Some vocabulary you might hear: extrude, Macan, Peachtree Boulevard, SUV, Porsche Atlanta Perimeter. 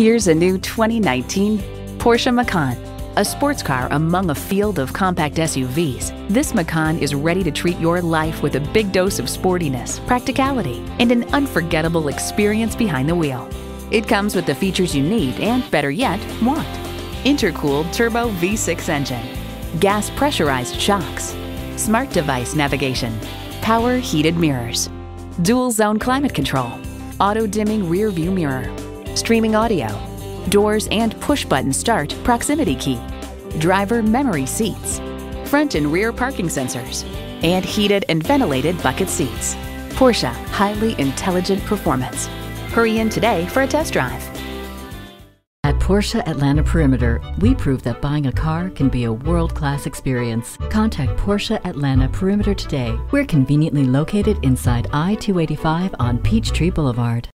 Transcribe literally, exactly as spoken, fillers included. Here's a new twenty nineteen Porsche Macan. A sports car among a field of compact S U Vs, this Macan is ready to treat your life with a big dose of sportiness, practicality, and an unforgettable experience behind the wheel. It comes with the features you need and, better yet, want. Intercooled turbo V six engine, gas pressurized shocks, smart device navigation, power heated mirrors, dual zone climate control, auto dimming rear view mirror, streaming audio, doors and push-button start proximity key, driver memory seats, front and rear parking sensors, and heated and ventilated bucket seats. Porsche, highly intelligent performance. Hurry in today for a test drive. At Porsche Atlanta Perimeter, we prove that buying a car can be a world-class experience. Contact Porsche Atlanta Perimeter today. We're conveniently located inside I two eighty-five on Peachtree Boulevard.